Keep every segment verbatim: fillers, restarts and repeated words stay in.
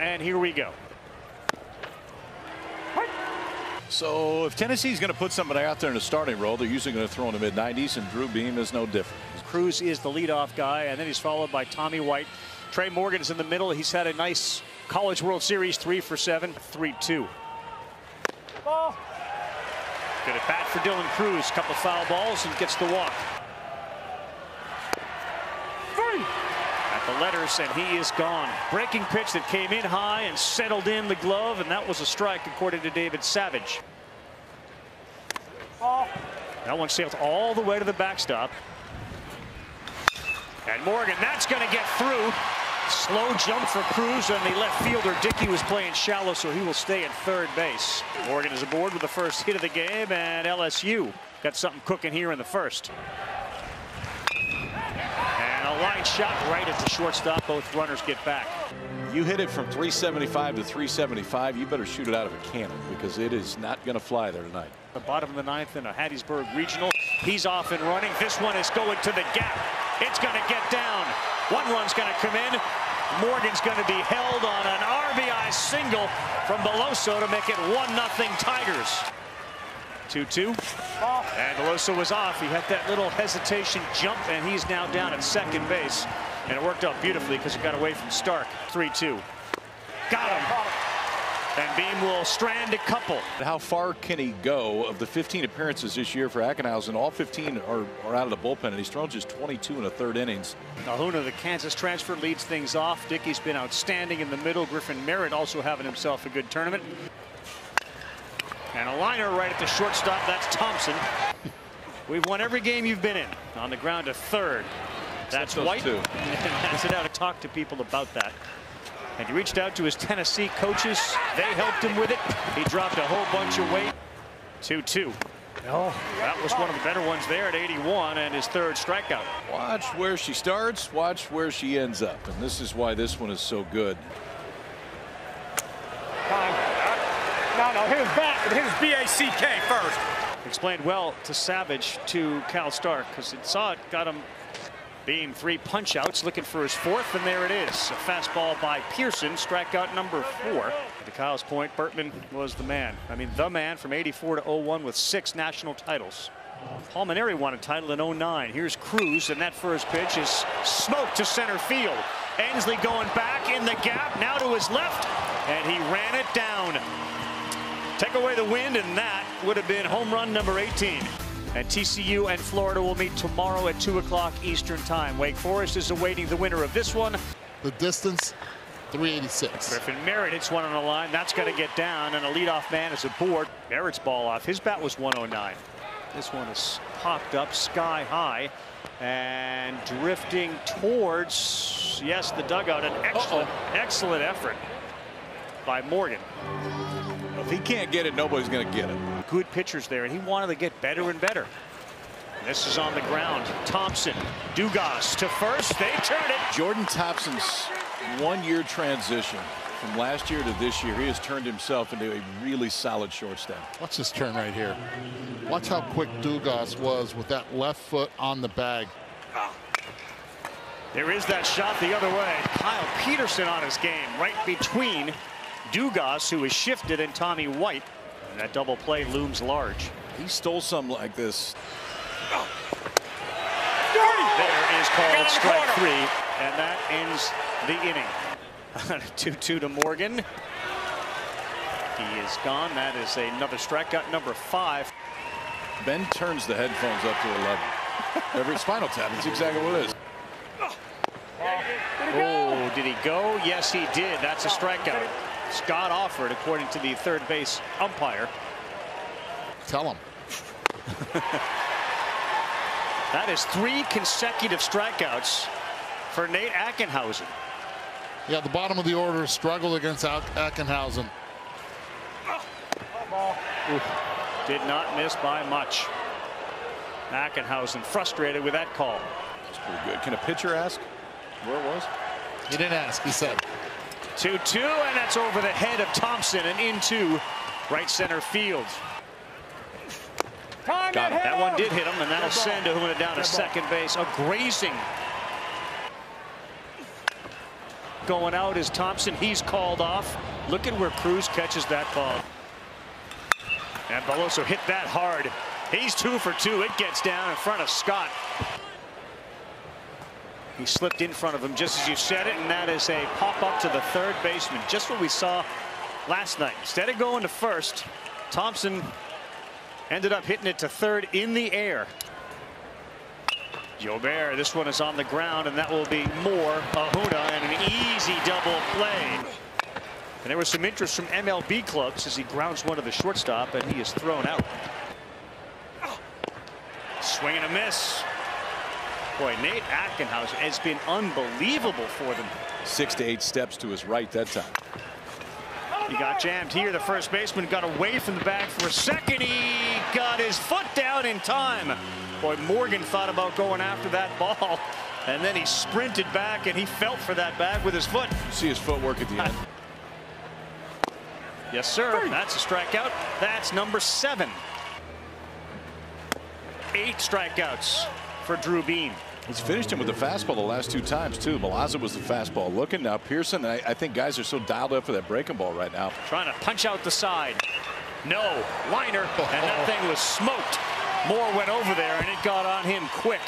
and here we go. So if Tennessee's going to put somebody out there in a starting role, they're usually going to throw in the mid nineties, and Drew Beam is no different. Crews is the leadoff guy, and then he's followed by Tommy White. Trey Morgan is in the middle. He's had a nice College World Series, three for seven, three two. Ball. Good at bat for Dylan Crews. Couple foul balls and gets the walk. Three. At the letters, and he is gone. Breaking pitch that came in high and settled in the glove, and that was a strike according to David Savage. Ball. That one sailed all the way to the backstop. And Morgan, that's going to get through. Slow jump for Crews, and the left fielder Dickey was playing shallow, so he will stay at third base. Morgan is aboard with the first hit of the game, and L S U got something cooking here in the first. And a line shot right at the shortstop. Both runners get back. You hit it from three seventy-five to three seventy-five. You better shoot it out of a cannon, because it is not going to fly there tonight. The bottom of the ninth in a Hattiesburg regional. He's off and running. This one is going to the gap. It's going to get down. One run's going to come in. Morgan's going to be held on an R B I single from Beloso to make it one nothing Tigers. two two. And Beloso was off. He had that little hesitation jump, and he's now down at second base. And it worked out beautifully because it got away from Stark. three two. Got him. And Beam will strand a couple. How far can he go? Of the fifteen appearances this year for Ackenhausen, all fifteen are, are out of the bullpen, and he's thrown just twenty-two and a third innings. Nahuna, the Kansas transfer, leads things off. Dickey's been outstanding in the middle. Griffin Merritt also having himself a good tournament. And a liner right at the shortstop. That's Thompson. We've won every game you've been in. On the ground to third. That's White. That's it out. Talk to people about that. And he reached out to his Tennessee coaches. They helped him with it. He dropped a whole bunch of weight. two two. Oh, that was one of the better ones there at eighty-one, and his third strikeout. Watch where she starts, watch where she ends up. And this is why this one is so good. No, no, hit his back. Hit his B A C K first. Explained well to Savage to Cal Stark, because it saw it, got him. Beam, three punch-outs, looking for his fourth, and there it is. A fastball by Pearson, strikeout number four. To Kyle's point, Bertman was the man. I mean, the man from eighty-four to oh one with six national titles. Paul Mainieri won a title in oh nine. Here's Crews, and that first pitch is smoked to center field. Ainsley going back in the gap, now to his left, and he ran it down. Take away the wind, and that would have been home run number eighteen. And T C U and Florida will meet tomorrow at two o'clock Eastern Time. Wake Forest is awaiting the winner of this one. The distance, three eighty-six. Griffin Merritt hits one on the line. That's going to get down, and a leadoff man is aboard. Merritt's ball off. His bat was one oh nine. This one is popped up sky high and drifting towards, yes, the dugout. An excellent, uh-oh. excellent effort by Morgan. If he can't get it, nobody's going to get it. Good pitchers there, and he wanted to get better and better. This is on the ground. Thompson, Dugas to first. They turn it. Jordan Thompson's one-year transition from last year to this year, he has turned himself into a really solid shortstop. Watch this turn right here. Watch how quick Dugas was with that left foot on the bag. There is that shot the other way. Kyle Peterson on his game, right between Dugas, who is shifted, and Tommy White. And that double play looms large. He stole something like this. Oh. There is called strike three, and that ends the inning. two two to Morgan. He is gone. That is another strikeout, number five. Ben turns the headphones up to eleven. Every Spinal Tap. That's exactly what it is. Oh. Oh, did he go? Yes, he did. That's a strikeout. Scott offered, according to the third base umpire. Tell him. That is three consecutive strikeouts for Nate Ackenhausen. Yeah, the bottom of the order struggled against Ackenhausen. Oh. Did not miss by much. Ackenhausen frustrated with that call. That's pretty good. Can a pitcher ask where it was? He didn't ask, he said. two two, and that's over the head of Thompson and into right center field. Got it. That one did hit him, and that'll send Nahuna down to second base. A grazing. going out is Thompson. He's called off. Look at where Crews catches that ball. And Beloso hit that hard. He's two for two. It gets down in front of Scott. He slipped in front of him just as you said it, and that is a pop-up to the third baseman. Just what we saw last night. Instead of going to first, Thompson ended up hitting it to third in the air. Joe Bears, this one is on the ground, and that will be Moore. Nahuna, and an easy double play. And there was some interest from M L B clubs as he grounds one to the shortstop, and he is thrown out. Swing and a miss. Boy, Nate Ackenhausen has been unbelievable for them. Six to eight steps to his right that time. He got jammed here. The first baseman got away from the bag for a second. He got his foot down in time. Boy, Morgan thought about going after that ball, and then he sprinted back, and he felt for that bag with his foot. You see his footwork at the end. Yes, sir. That's a strikeout. That's number seven. Eight strikeouts for Drew Beam. He's finished him with a fastball the last two times, too. Milazzo was the fastball looking. Now Pearson, I, I think guys are so dialed up for that breaking ball right now. Trying to punch out the side. No. Liner. Oh. And that thing was smoked. Moore went over there, and it got on him quick.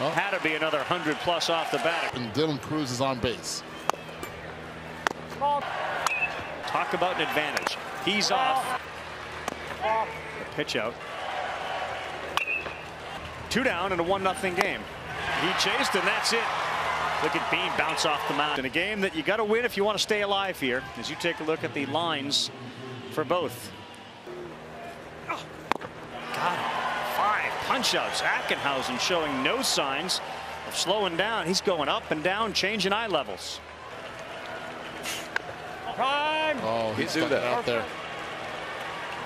Oh. Had to be another one hundred plus off the bat. And Dylan Crews is on base. Oh. Talk about an advantage. He's off. Oh. The pitch out. Two down in a one nothing game. He chased, and that's it. Look at Beam bounce off the mound. In a game that you got to win if you want to stay alive here, as you take a look at the lines for both. Oh, got him. Five punch-outs. Ackenhausen showing no signs of slowing down. He's going up and down, changing eye levels. Prime. Oh, he's doing that out there.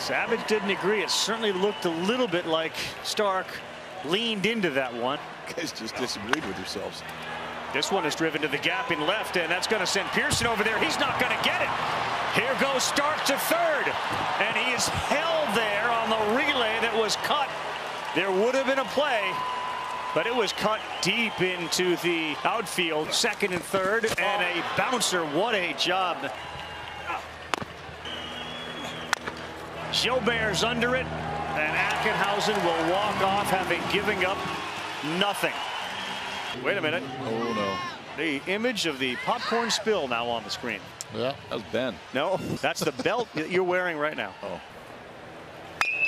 Savage didn't agree. It certainly looked a little bit like Stark leaned into that one. You guys just disagreed with yourselves. This one is driven to the gap in left, and that's going to send Pearson over there. He's not going to get it. Here goes Stark to third, and he is held there on the relay that was cut. There would have been a play, but it was cut deep into the outfield, second and third, and a bouncer. What a job. Joe Bears under it, and Ackenhausen will walk off having given up nothing. Wait a minute. Oh, no. The image of the popcorn spill now on the screen. Yeah, that was Ben. No, that's the belt that you're wearing right now. Oh.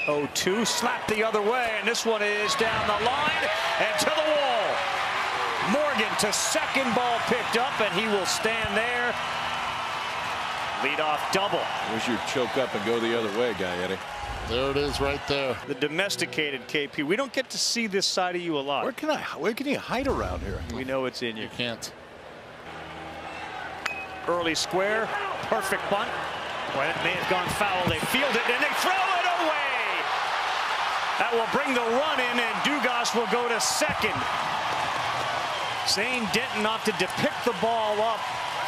oh two, slapped the other way, and this one is down the line and to the wall. Morgan to second, ball picked up, and he will stand there. Lead off double. Where's your choke up and go the other way, guy, Eddie? There it is right there. The domesticated K P. We don't get to see this side of you a lot. Where can I? Where can you hide around here? We know it's in you. You can't. Early square. Perfect bunt. Well, it may have gone foul. They field it, and they throw it away. That will bring the run in, and Dugas will go to second. Zane Denton opted to pick the ball up,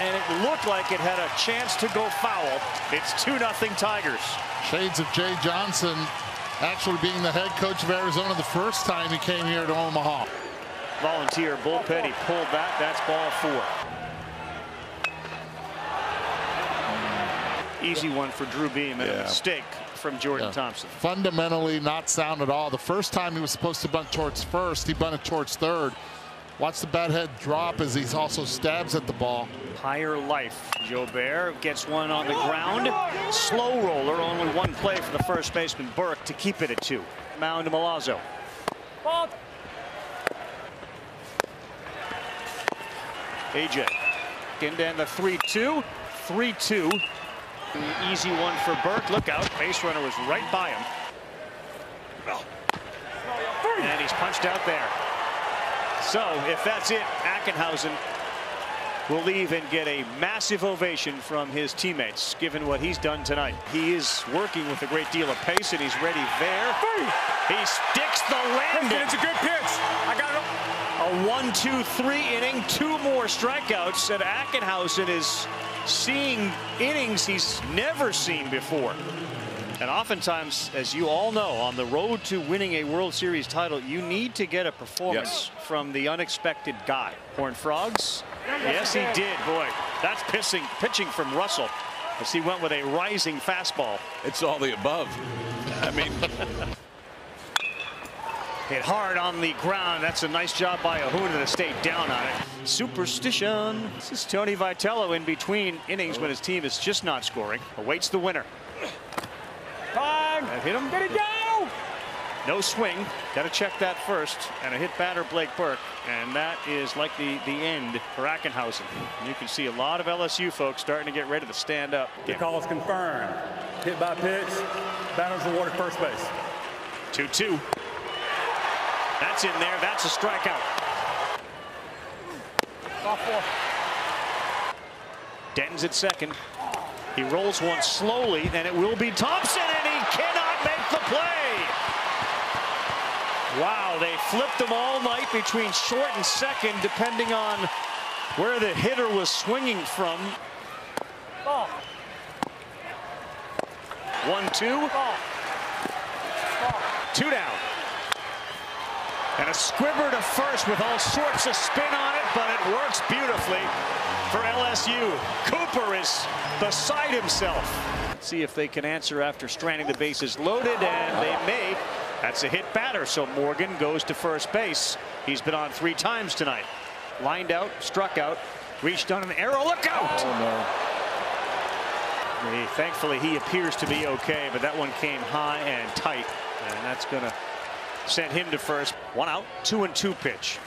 and it looked like it had a chance to go foul. It's two nothing Tigers. Shades of Jay Johnson actually being the head coach of Arizona the first time he came here to Omaha. Volunteer bullpen, he pulled that. That's ball four. Easy one for Drew Beam, and yeah, a mistake from Jordan yeah. Thompson. Fundamentally not sound at all. The first time he was supposed to bunt towards first, he bunted towards third. Watch the bat head drop as he also stabs at the ball. Higher life. Joe Bear gets one on the ground. Slow roller. Only one play for the first baseman, Burke, to keep it at two. Mound to Milazzo. Ball. A J. And then the three two. three two. An easy one for Burke. Look out. Base runner was right by him. And he's punched out there. So if that's it, Ackenhausen will leave and get a massive ovation from his teammates, given what he's done tonight. He is working with a great deal of pace, and he's ready there. He sticks the landing. It's a good pitch. I got it. A one two three inning, two more strikeouts, and Ackenhausen is seeing innings he's never seen before. And oftentimes, as you all know, on the road to winning a World Series title, you need to get a performance yes. from the unexpected guy. Horned Frogs? Yes, he did, boy. That's pissing, pitching from Russell, as he went with a rising fastball. It's all the above. I mean, hit hard on the ground. That's a nice job by Nahuna to stay down on it. Superstition. This is Tony Vitello in between innings when his team is just not scoring. Awaits the winner. Fine. And hit him. Did it go? No swing. Got to check that first. And a hit batter, Blake Burke. And that is like the, the end for Ackenhausen. And you can see a lot of L S U folks starting to get ready to stand up. The call is confirmed. Hit by pitch. Batter's rewarded first base. two two. That's in there. That's a strikeout. Denton's at second. He rolls one slowly, and it will be Thompson, and he cannot make the play. Wow, they flipped them all night between short and second, depending on where the hitter was swinging from. Ball. One, two. Ball. Ball. Two down. And a squibber to first with all sorts of spin on it, but it works beautifully for L S U. Cooper is beside himself. See if they can answer after stranding the bases loaded, and they may. That's a hit batter, so Morgan goes to first base. He's been on three times tonight. Lined out, struck out, reached on an arrow. Look out! Oh, no. He, thankfully, he appears to be okay, but that one came high and tight, and that's going to sent him to first. One out, two and two pitch.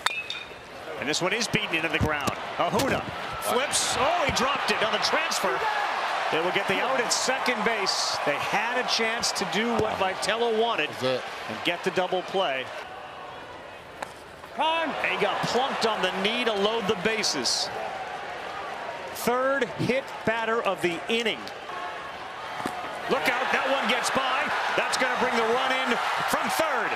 And this one is beaten into the ground. Nahuna flips. Oh, he dropped it on the transfer. They will get the out at second base. They had a chance to do what Vitello wanted and get the double play. And he got plunked on the knee to load the bases. Third hit batter of the inning. Look out, that one gets by. That's going to bring the run in from third.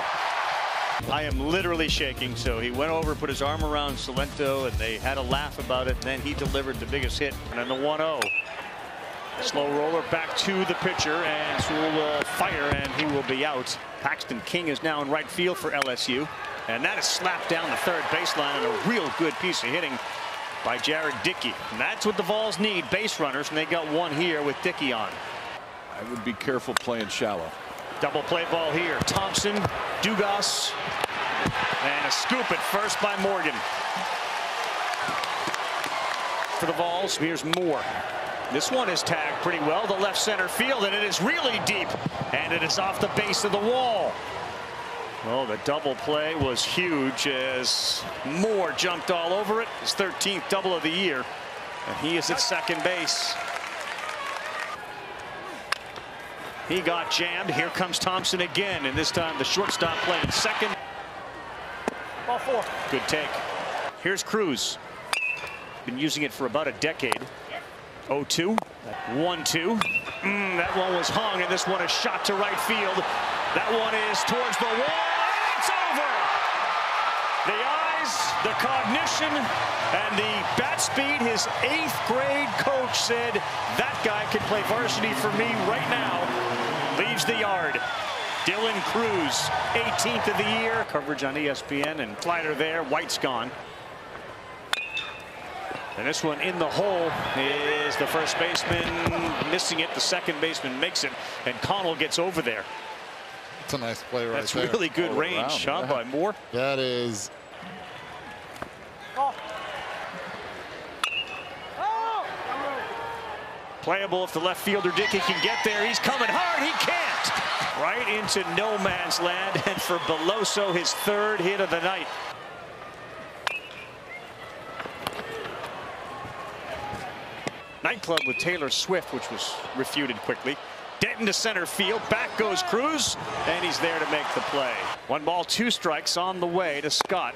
I am literally shaking. So he went over, put his arm around Salento, and they had a laugh about it. And then he delivered the biggest hit. And then the one oh. Slow roller back to the pitcher, and will uh, fire, and he will be out. Paxton King is now in right field for L S U. And that is slapped down the third baseline, and a real good piece of hitting by Jared Dickey. And that's what the Vols need, base runners, and they got one here with Dickey on. I would be careful playing shallow. Double play ball here. Thompson, Dugas, and a scoop at first by Morgan. For the Vols, here's Moore. This one is tagged pretty well to left center field, and it is really deep, and it is off the base of the wall. Oh, the double play was huge as Moore jumped all over it. His thirteenth double of the year, and he is at second base. He got jammed. Here comes Thompson again, and this time the shortstop playing second. Ball four. Good take. Here's Crews. Been using it for about a decade. oh two. one two. Mm, that one was hung, and this one is shot to right field. That one is towards the wall, and it's over. The eyes, the cognition, and the bat speed. His eighth grade coach said, that guy can play varsity for me right now. Leaves the yard. Dylan Crews, eighteenth of the year. Coverage on E S P N, and slider there. White's gone. And this one in the hole is the first baseman missing it. The second baseman makes it, and Connell gets over there. That's a nice play right there. That's really good range shot by Moore. That is. Playable if the left fielder Dickey can get there. He's coming hard. He can't. Right into no man's land. And for Beloso, his third hit of the night. Nightclub with Taylor Swift, which was refuted quickly. Denton to center field. Back goes Crews. And he's there to make the play. One ball, two strikes on the way to Scott.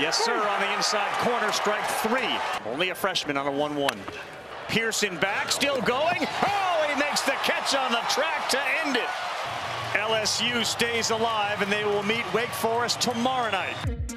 Yes, sir, on the inside corner. Strike three. Only a freshman on a one one. Pearson back, still going. Oh, he makes the catch on the track to end it. L S U stays alive, and they will meet Wake Forest tomorrow night.